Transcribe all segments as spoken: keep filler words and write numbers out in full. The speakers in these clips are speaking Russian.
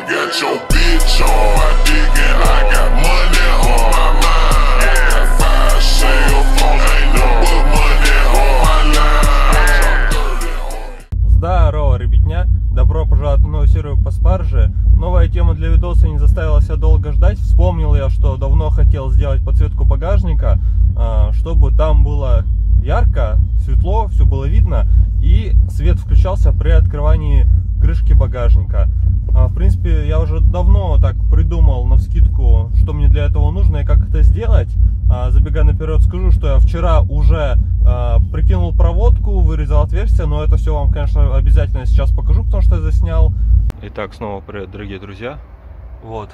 I got your bitch on my dick and I got money on my mind. I got five cell phones, ain't no but money on my line. Здорово, ребятня! Добро пожаловать на новую серию по спарже. Новая тема для видоса не заставила себя долго ждать. Вспомнил я, что давно хотел сделать подсветку багажника, чтобы там было ярко, светло, все было видно, и свет включался при открывании крышки багажника. В принципе, я уже давно так придумал навскидку, что мне для этого нужно и как это сделать. Забегая наперед, скажу, что я вчера уже прикинул проводку, вырезал отверстие, но это все вам, конечно, обязательно сейчас покажу, потому что я заснял. Итак, снова привет, дорогие друзья. Вот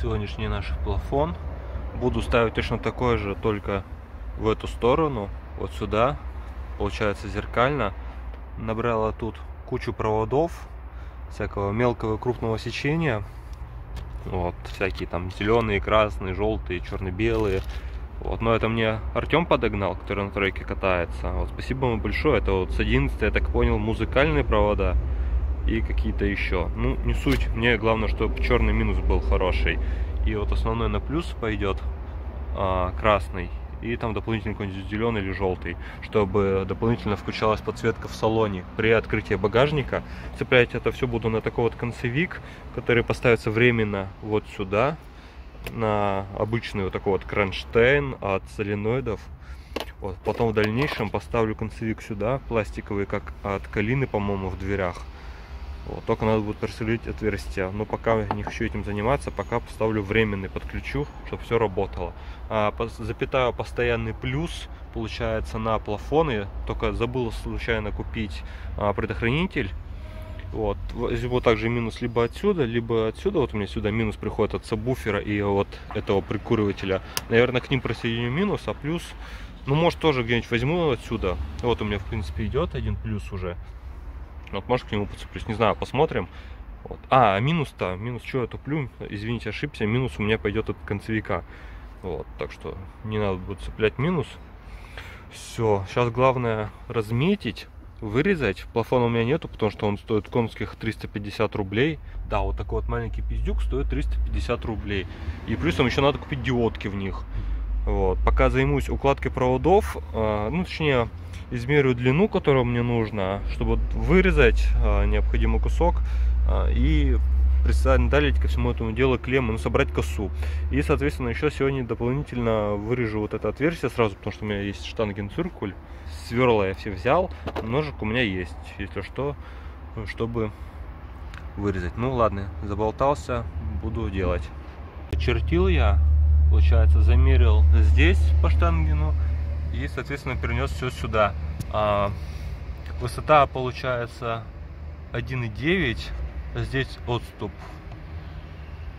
сегодняшний наш плафон. Буду ставить точно такой же, только в эту сторону, вот сюда. Получается зеркально. Набрала тут кучу проводов всякого мелкого и крупного сечения. Вот всякие там зеленые, красные, желтые, черно-белые. Вот, но это мне Артем подогнал, который на тройке катается. Вот, спасибо ему большое. Это вот с одиннадцати, я так понял, музыкальные провода и какие-то еще. Ну, не суть. Мне главное, чтобы черный минус был хороший. И вот основной на плюс пойдет а, красный. И там дополнительно какой-нибудь зеленый или желтый, чтобы дополнительно включалась подсветка в салоне при открытии багажника. Цеплять это все буду на такой вот концевик, который поставится временно вот сюда, на обычный вот такой вот кронштейн от соленоидов. Вот. Потом в дальнейшем поставлю концевик сюда, пластиковый, как от Калины, по-моему, в дверях. Вот. Только надо будет просверлить отверстия. Но пока не хочу этим заниматься, пока поставлю временный, подключу, чтобы все работало. А, запитаю постоянный плюс, получается, на плафоны. Только забыл случайно купить а, предохранитель. Вот. Вот также минус либо отсюда, либо отсюда. Вот у меня сюда минус приходит от сабвуфера и вот этого прикуривателя. Наверное, к ним присоединю минус, а плюс... Ну, может, тоже где-нибудь возьму отсюда. Вот у меня, в принципе, идет один плюс уже. Вот, может, к нему подцеплюсь, не знаю, посмотрим. Вот. А, минус-то, минус, что я туплю, извините, ошибся, минус у меня пойдет от концевика. Вот, так что не надо будет цеплять минус. Все, сейчас главное разметить, вырезать. Плафона у меня нету, потому что он стоит конских триста пятьдесят рублей. Да, вот такой вот маленький пиздюк стоит триста пятьдесят рублей. И плюсом еще надо купить диодки в них. Вот, пока займусь укладкой проводов, э, ну, точнее, измерю длину, которую мне нужно, чтобы вырезать э, необходимый кусок э, и присандалить ко всему этому делу клеммы, ну, собрать косу. И, соответственно, еще сегодня дополнительно вырежу вот это отверстие сразу, потому что у меня есть штангенциркуль, сверла я все взял, ножик у меня есть, если что, чтобы вырезать. Ну, ладно, заболтался, буду делать. Чертил я. Получается, замерил здесь по штангену и, соответственно, перенес все сюда. А, высота получается один и девять, здесь отступ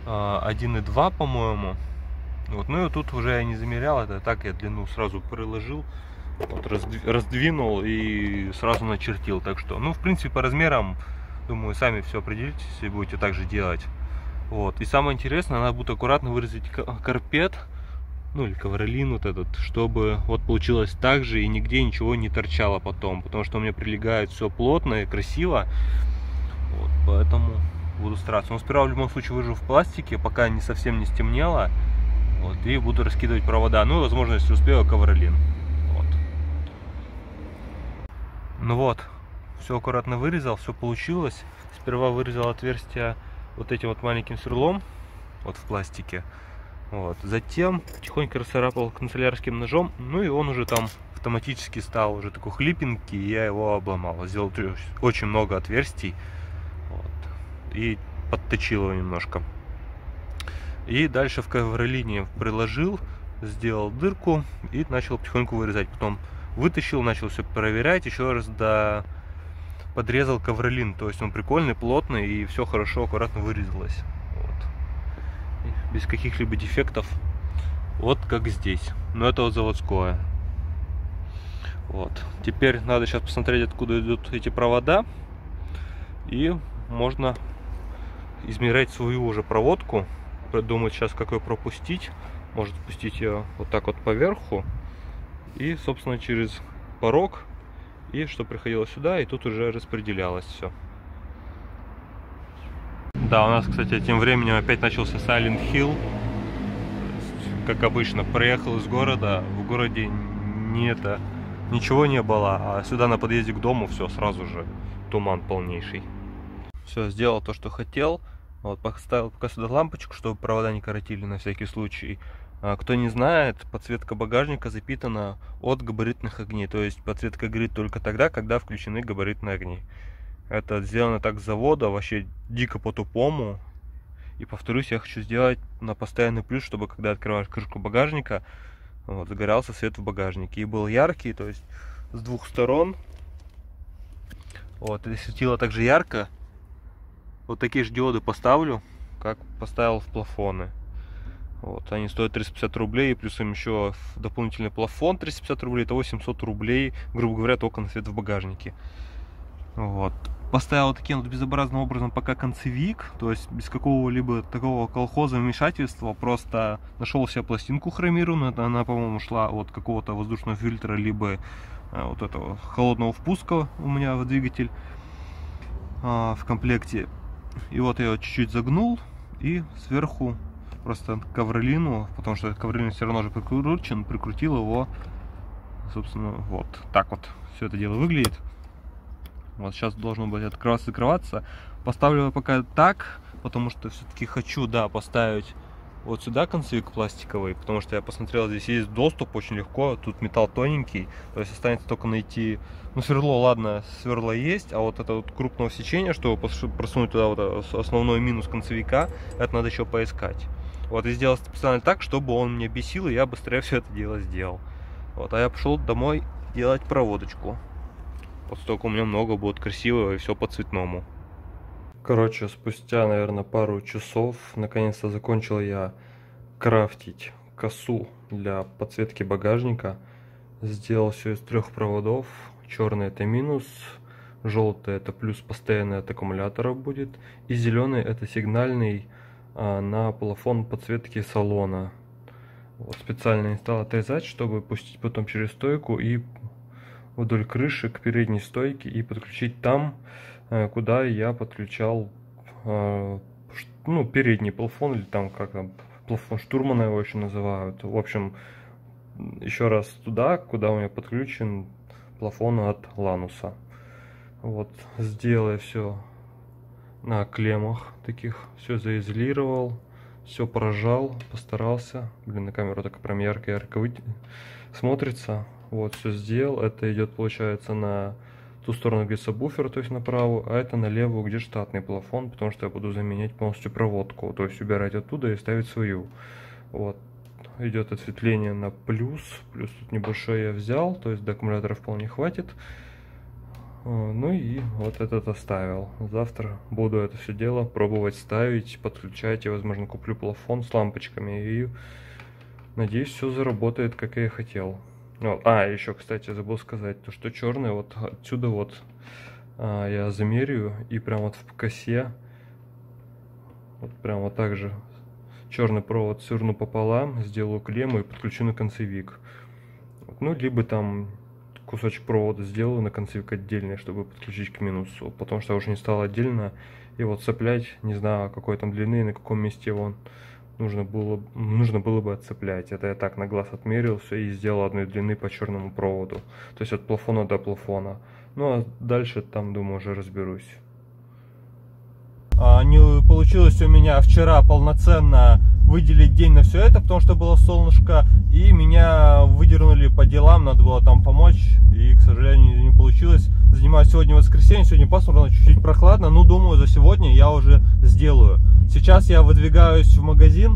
а, один и два, по-моему. Вот, ну и тут уже я не замерял, это так я длину сразу приложил, вот, раздвинул и сразу начертил. Так что, ну, в принципе, по размерам, думаю, сами все определитесь, если будете так же делать. Вот. И самое интересное, надо будет аккуратно вырезать карпет, ну или ковролин вот этот, чтобы вот получилось так же и нигде ничего не торчало потом, потому что у меня прилегает все плотно и красиво, вот, поэтому буду стараться. Но сперва в любом случае выживу в пластике, пока не совсем не стемнело, вот, и буду раскидывать провода, ну и возможно, если успею, ковролин. Вот. Ну вот, все аккуратно вырезал, все получилось. Сперва вырезал отверстие вот этим вот маленьким сверлом, вот в пластике, вот, затем тихонько расцарапал канцелярским ножом, ну и он уже там автоматически стал уже такой хлипенький, и я его обломал, сделал очень много отверстий, вот, и подточил его немножко, и дальше в ковролине приложил, сделал дырку и начал потихоньку вырезать, потом вытащил, начал все проверять, еще раз до... подрезал ковролин, то есть он прикольный, плотный и все хорошо, аккуратно вырезалось, вот. Без каких-либо дефектов, вот как здесь, но это вот заводское. Вот, теперь надо сейчас посмотреть, откуда идут эти провода, и можно измерять свою уже проводку, придумать сейчас, как ее пропустить, может пустить ее вот так вот поверху и, собственно, через порог. И что приходило сюда, и тут уже распределялось все. Да, у нас, кстати, тем временем опять начался Silent Hill. Как обычно, проехал из города, в городе не это, ничего не было, а сюда на подъезде к дому все, сразу же туман полнейший. Все, сделал то, что хотел. Вот, поставил пока сюда лампочку, чтобы провода не коротили на всякий случай. А, кто не знает, подсветка багажника запитана от габаритных огней. То есть подсветка горит только тогда, когда включены габаритные огни. Это сделано так с завода, вообще дико по-тупому. И повторюсь, я хочу сделать на постоянный плюс, чтобы когда открываешь крышку багажника, вот, загорался свет в багажнике. И был яркий, то есть с двух сторон. Вот, и светило также ярко. Вот такие же диоды поставлю, как поставил в плафоны. Вот, они стоят триста пятьдесят рублей, и плюс им еще дополнительный плафон триста пятьдесят рублей, это восемьсот рублей, грубо говоря, только на свет в багажнике. Вот. Поставил таким вот безобразным образом пока концевик, то есть без какого-либо такого колхоза вмешательства, просто нашел себе пластинку хромированную, она, она по-моему, шла от какого-то воздушного фильтра, либо а, вот этого холодного впуска у меня в двигатель а, в комплекте. И вот я ее чуть-чуть загнул и сверху просто ковролину, потому что ковролин все равно же прикручен, прикрутил его, собственно, вот так вот все это дело выглядит. Вот сейчас должно быть открываться, закрываться. Поставлю его пока так, потому что все-таки хочу, да, поставить вот сюда концевик пластиковый, потому что я посмотрел, здесь есть доступ очень легко, тут металл тоненький, то есть останется только найти, ну, сверло, ладно, сверло есть, а вот это вот крупного сечения, чтобы просунуть туда вот основной минус концевика, это надо еще поискать. Вот, и сделал специально так, чтобы он меня бесил, и я быстрее все это дело сделал. Вот, а я пошел домой делать проводочку. Вот столько у меня много будет красивого, и все по-цветному. Короче, спустя, наверное, пару часов, наконец-то закончил я крафтить косу для подсветки багажника. Сделал все из трех проводов. Черный — это минус, желтый — это плюс, постоянный от аккумулятора будет, и зеленый — это сигнальный а, на плафон подсветки салона. Вот, специально не стал отрезать, чтобы пустить потом через стойку и вдоль крыши к передней стойке и подключить там, куда я подключал э, ну, передний плафон, или там как там, плафон штурмана его еще называют. В общем, еще раз туда, куда у меня подключен плафон от Лануса. Вот, сделаю все на клеммах таких, все заизолировал, все прожал, постарался. Блин, на камеру так прям ярко-ярко смотрится. Вот, все сделал. Это идет, получается, на ту сторону, где сабвуфер, то есть на правую, а это на левую, где штатный плафон, потому что я буду заменять полностью проводку, то есть убирать оттуда и ставить свою. Вот, идет отсветление на плюс, плюс тут небольшое я взял, то есть до аккумулятора вполне хватит. Ну и вот этот оставил. Завтра буду это все дело пробовать ставить, подключать, и, возможно, куплю плафон с лампочками, и надеюсь, все заработает, как я и хотел. Вот. А, еще, кстати, забыл сказать, то что черный вот отсюда вот а, я замерю, и прям вот в косе, вот прям вот так же черный провод сверну пополам, сделаю клемму и подключу на концевик. Ну, либо там кусочек провода сделаю на концевик отдельный, чтобы подключить к минусу, потому что я уже не стал отдельно и вот цеплять, не знаю, какой там длины и на каком месте он. Нужно было, нужно было бы отцеплять. Это я так на глаз отмерился и сделал одной длины по черному проводу. То есть от плафона до плафона. Ну а дальше там, думаю, уже разберусь. А, не получилось у меня вчера полноценно выделить день на все это, потому что было солнышко. И меня выдернули по делам, надо было там помочь. И, к сожалению, не получилось. Занимаюсь сегодня воскресенье, сегодня пасмурно, чуть-чуть прохладно. Но думаю, за сегодня я уже сделаю. Сейчас я выдвигаюсь в магазин,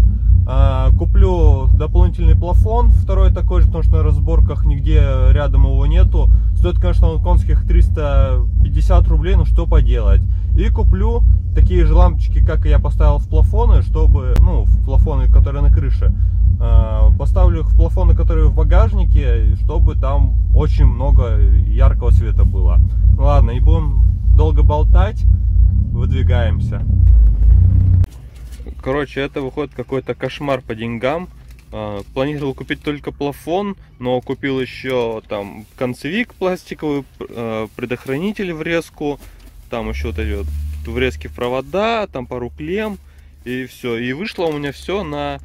куплю дополнительный плафон, второй такой же, потому что на разборках нигде рядом его нету. Стоит, конечно, он конских триста пятьдесят рублей, но что поделать. И куплю такие же лампочки, как и я поставил в плафоны, чтобы, ну, в плафоны, которые на крыше. Поставлю их в плафоны, которые в багажнике, чтобы там очень много яркого света было. Ладно, не будем долго болтать, выдвигаемся. Короче, это выходит какой-то кошмар по деньгам. Планировал купить только плафон, но купил еще там концевик пластиковый, предохранитель, врезку, там еще вот эти вот врезки в провода, там пару клем, и все. И вышло у меня все на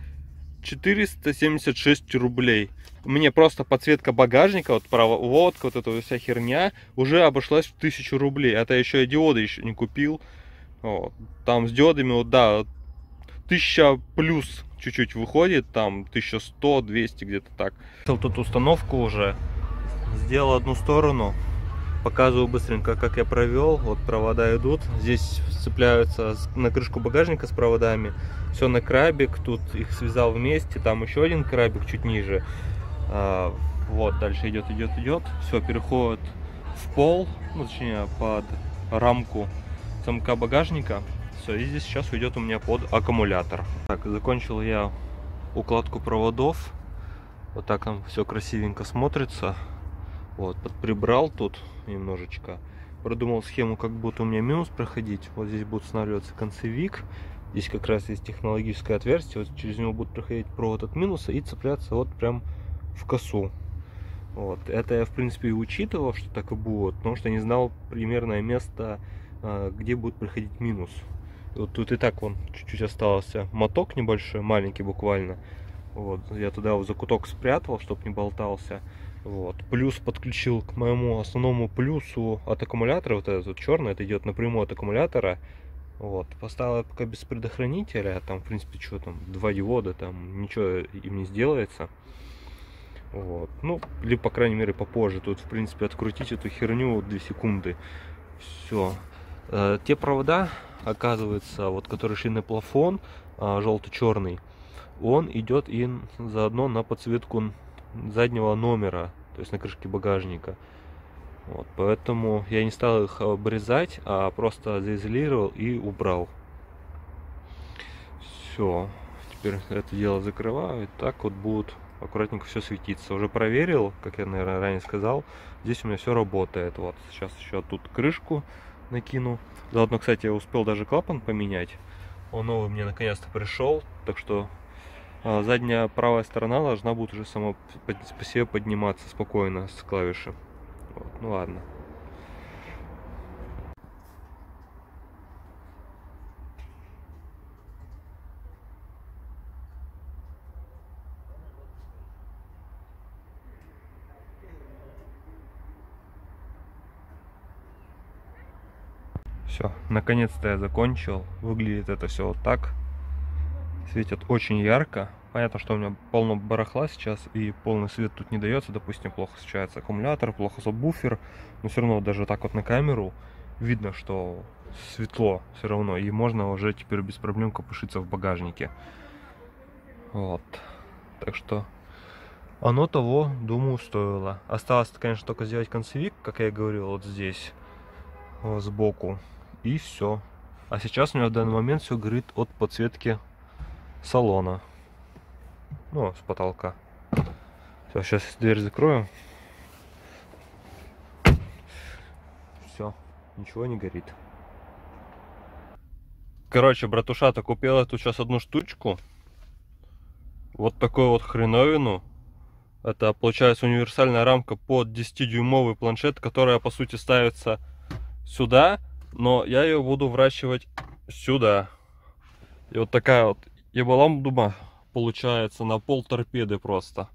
четыреста семьдесят шесть рублей. Мне просто подсветка багажника, вот проводка, вот эта вся херня уже обошлась в тысячу рублей. Это еще я диоды еще не купил. Вот. Там с диодами, вот, да, тысяча плюс чуть-чуть выходит, там тысяча сто, двести, где-то так. Тут установку уже сделал одну сторону. Показываю быстренько, как я провел. Вот провода идут. Здесь цепляются на крышку багажника с проводами. Все на крабик. Тут их связал вместе. Там еще один крабик чуть ниже. А, вот, дальше идет, идет, идет. Все, переходит в пол. Ну, точнее, под рамку замка багажника. Все, и здесь сейчас уйдет у меня под аккумулятор. Так, закончил я укладку проводов. Вот так там все красивенько смотрится. Вот, подприбрал тут немножечко. Продумал схему, как будет у меня минус проходить. Вот здесь будет устанавливаться концевик. Здесь как раз есть технологическое отверстие. Вот через него будет проходить провод от минуса и цепляться вот прям в косу. Вот. Это я, в принципе, и учитывал, что так и будет. Потому что не знал примерное место, где будет проходить минус. И вот тут и так вон чуть-чуть остался моток небольшой, маленький буквально. Вот. Я туда его за куток спрятал, чтобы не болтался. Вот. Плюс подключил к моему основному плюсу от аккумулятора. Вот этот вот черный, это идет напрямую от аккумулятора. Вот. Поставил пока без предохранителя. Там, в принципе, что там, два диода, там ничего им не сделается. Вот. Ну, или, по крайней мере, попозже. Тут, в принципе, открутить эту херню две секунды. Все. Э, те провода, оказывается, вот, которые шли на плафон, э, желто-черный, он идет и заодно на подсветку заднего номера, то есть на крышке багажника. Вот, поэтому я не стал их обрезать, а просто заизолировал и убрал. Все, теперь это дело закрываю, и так вот будет аккуратненько все светиться. Уже проверил, как я, наверное, ранее сказал, здесь у меня все работает. Вот сейчас еще тут крышку накину. Заодно, кстати, я успел даже клапан поменять, он новый мне наконец-то пришел, так что задняя правая сторона должна будет уже сама по себе подниматься спокойно с клавиши. Вот, ну ладно. Все, наконец-то я закончил. Выглядит это все вот так. Светит очень ярко. Понятно, что у меня полно барахла сейчас, и полный свет тут не дается. Допустим, плохо освещается аккумулятор, плохо сабвуфер. Но все равно даже так вот на камеру видно, что светло все равно. И можно уже теперь без проблем копошиться в багажнике. Вот. Так что оно того, думаю, стоило. Осталось, конечно, только сделать концевик, как я и говорил, вот здесь, вот сбоку. И все. А сейчас у меня в данный момент все горит от подсветки салона, ну, с потолка. Все, сейчас дверь закрою. Все, ничего не горит. Короче, братуша-то купил я тут сейчас одну штучку. Вот такую вот хреновину. Это, получается, универсальная рамка под десятидюймовый планшет, которая, по сути, ставится сюда, но я ее буду вращивать сюда. И вот такая вот ебаламдума получается на пол торпеды просто.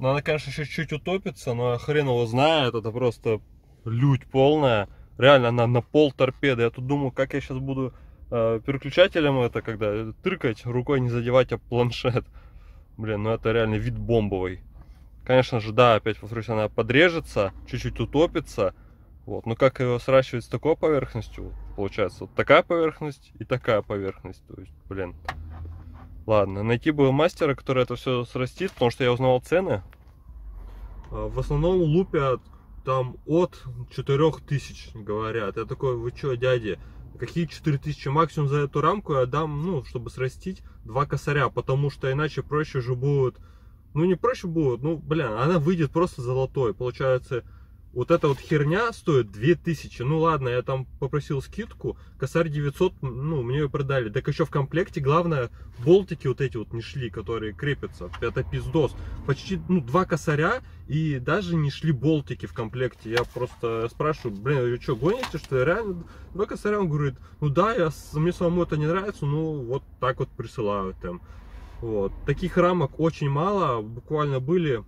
Но она, конечно, еще чуть-чуть утопится, но хрен его знает, это просто лють полная. Реально, она на пол торпеды. Я тут думаю, как я сейчас буду э, переключателем это, когда тыркать, рукой не задевать, а планшет. Блин, ну это реально вид бомбовый. Конечно же, да, опять повторюсь, она подрежется, чуть-чуть утопится. Вот, но как ее сращивать с такой поверхностью? Получается, вот такая поверхность и такая поверхность. То есть, блин. Ладно, найти бы мастера, который это все срастит, потому что я узнавал цены. В основном лупят там от четырёх тысяч, говорят. Я такой, вы что, дяди, какие четыре тысячи? Максимум за эту рамку я дам, ну, чтобы срастить, два косаря, потому что иначе проще же будет. Ну, не проще будет, ну, блин, она выйдет просто золотой. Получается, Вот эта вот херня стоит две тысячи. Ну ладно, я там попросил скидку. Косарь девятьсот, ну, мне ее продали. Так еще в комплекте, главное, болтики вот эти вот не шли, которые крепятся. Это пиздос. Почти, ну, два косаря, и даже не шли болтики в комплекте. Я просто спрашиваю, блин, вы что, гоните, что я реально? Два косаря, он говорит, ну да, я, мне самому это не нравится, ну вот так вот присылают им. Вот. Таких рамок очень мало, буквально были...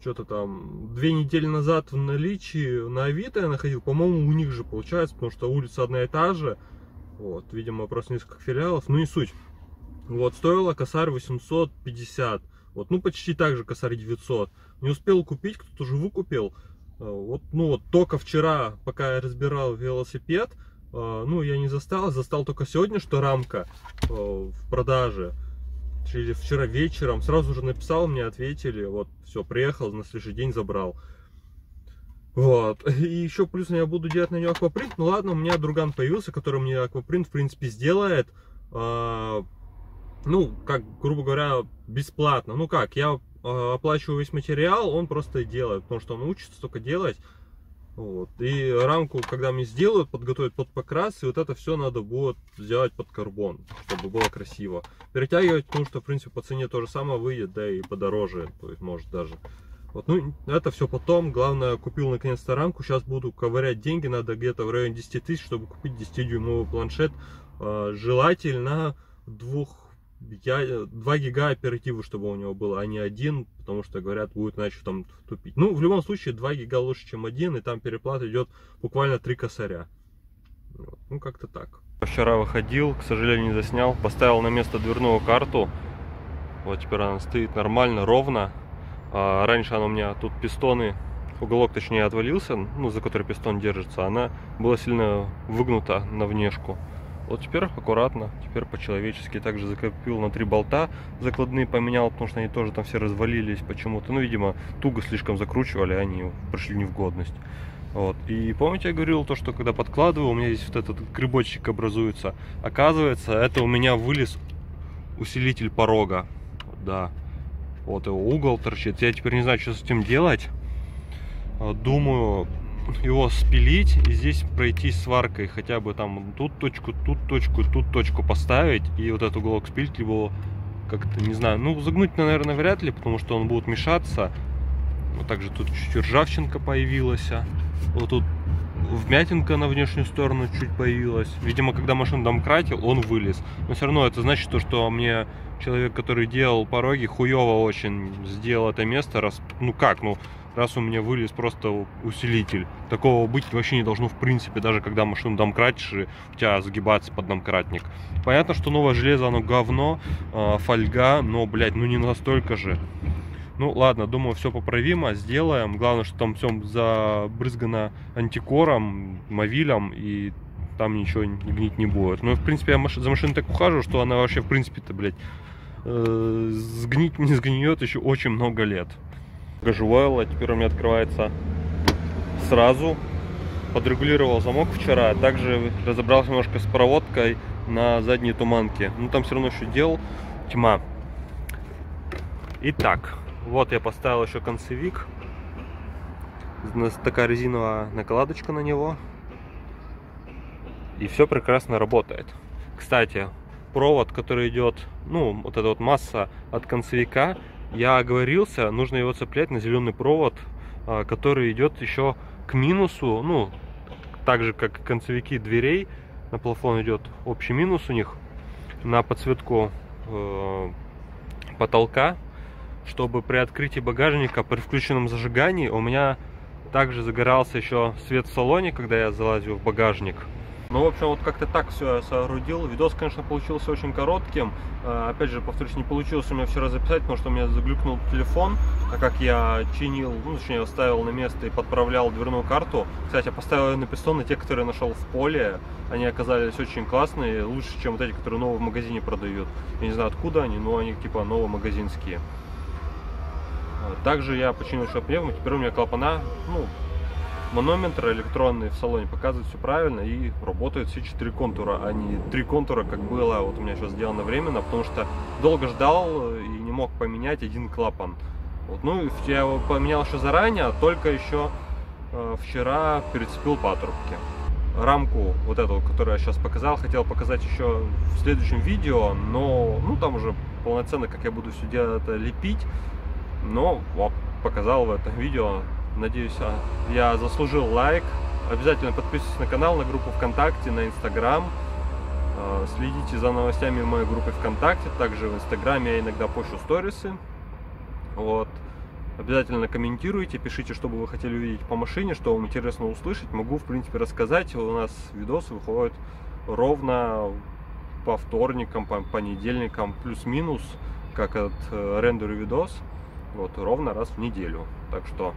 Что-то там две недели назад в наличии на Авито я находил, по-моему, у них же получается, потому что улица одна и та же. Вот, видимо, просто несколько филиалов, ну не суть. Вот, стоила косарь восемьсот пятьдесят, вот, ну почти так же косарь девятьсот. Не успел купить, кто-то же выкупил. Вот, ну вот, только вчера, пока я разбирал велосипед, ну я не застал, застал только сегодня, что рамка в продаже. Или вчера вечером, сразу же написал, мне ответили, вот, все, приехал, на следующий день забрал. Вот, и еще плюс я буду делать на нее аквапринт, ну ладно, у меня друган появился, который мне аквапринт, в принципе, сделает, э, ну, как, грубо говоря, бесплатно, ну как, я э, оплачиваю весь материал, он просто и делает, потому что он учится только делать, вот, и рамку, когда мне сделают, подготовят под покрас, и вот это все надо будет сделать под карбон, чтобы было красиво. Перетягивать, потому что, в принципе, по цене то же самое выйдет, да и подороже, то есть, может даже. Вот, ну, это все потом, главное, купил наконец-то рамку, сейчас буду ковырять деньги, надо где-то в районе десяти тысяч, чтобы купить десятидюймовый планшет, э, желательно двух... Я, два гига оперативы, чтобы у него было, а не один, потому что, говорят, будет иначе там тупить. Ну, в любом случае, два гига лучше, чем один, и там переплата идет буквально три косаря. Вот. Ну, как-то так. Вчера выходил, к сожалению, не заснял, поставил на место дверную карту. Вот теперь она стоит нормально, ровно. А раньше она у меня тут пистоны, уголок точнее отвалился, ну, за который пистон держится, она была сильно выгнута на внешку. Вот теперь аккуратно, теперь по-человечески. Также закрепил на три болта закладные, поменял, потому что они тоже там все развалились почему-то. Ну, видимо, туго слишком закручивали, они пришли не в годность. Вот. И помните, я говорил то, что когда подкладываю, у меня здесь вот этот грибочек образуется. Оказывается, это у меня вылез усилитель порога. Да, вот его угол торчит. Я теперь не знаю, что с этим делать. Думаю... его спилить и здесь пройтись сваркой, хотя бы там тут точку, тут точку, тут точку поставить и вот этот уголок спилить, либо как-то, не знаю, ну загнуть, наверное, вряд ли, потому что он будет мешаться. Вот также тут чуть-чуть ржавчинка появилась, вот тут вмятинка на внешнюю сторону чуть появилась. Видимо, когда машину домкратил, он вылез. Но все равно это значит то, что мне человек, который делал пороги, хуево очень сделал это место, раз, ну как, ну раз у меня вылез просто усилитель. Такого быть вообще не должно в принципе, даже когда машину домкратишь и у тебя сгибаться под домкратник. Понятно, что новое железо, оно говно, э, фольга, но, блядь, ну не настолько же. Ну ладно, думаю, все поправимо, сделаем. Главное, что там все забрызгано антикором, мовилем, и там ничего гнить не будет. Ну, в принципе, я за машину так ухаживаю, что она вообще, в принципе-то, блядь, э, сгнить не сгниет еще очень много лет. Живое, теперь у меня открывается сразу. Подрегулировал замок вчера, также разобрался немножко с проводкой на задней туманке, но там все равно еще дел тьма. Итак, вот я поставил еще концевик, такая резиновая накладочка на него, и все прекрасно работает. Кстати, провод, который идет, ну вот эта вот масса от концевика, я оговорился, нужно его цеплять на зеленый провод, который идет еще к минусу, ну, так же, как и концевики дверей, на плафон идет общий минус у них, на подсветку э, потолка, чтобы при открытии багажника, при включенном зажигании, у меня также загорался еще свет в салоне, когда я залазил в багажник. Ну, в общем, вот как-то так все я соорудил. Видос, конечно, получился очень коротким. Опять же, повторюсь, не получилось у меня вчера записать, потому что у меня заглюкнул телефон, так как я чинил, ну, точнее, ставил на место и подправлял дверную карту. Кстати, я поставил ее на пистоны, те, которые нашел в поле. Они оказались очень классные, лучше, чем вот эти, которые новые в магазине продают. Я не знаю, откуда они, но они типа новомагазинские. Также я починил еще пневму, теперь у меня клапана, ну, манометр электронный в салоне показывает все правильно и работают все четыре контура, а не три контура, как было вот у меня сейчас сделано временно, потому что долго ждал и не мог поменять один клапан. Вот, ну, я его поменял еще заранее, только еще вчера перецепил патрубки. Рамку вот эту, которую я сейчас показал, хотел показать еще в следующем видео, но ну там уже полноценно, как я буду все дело это лепить, но вот показал в этом видео. Надеюсь, я заслужил лайк. Обязательно подписывайтесь на канал, на группу ВКонтакте, на Инстаграм. Следите за новостями в моей группе ВКонтакте. Также в Инстаграме я иногда пощу сторисы. Вот. Обязательно комментируйте, пишите, что бы вы хотели увидеть по машине, что вам интересно услышать. Могу, в принципе, рассказать. У нас видосы выходят ровно по вторникам, по понедельникам, плюс-минус, как от рендер видос. Вот, ровно раз в неделю. Так что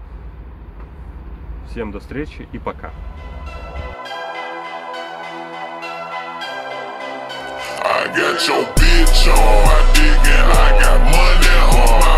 всем до встречи и пока. I got your bitch on, I dig it, I got money on.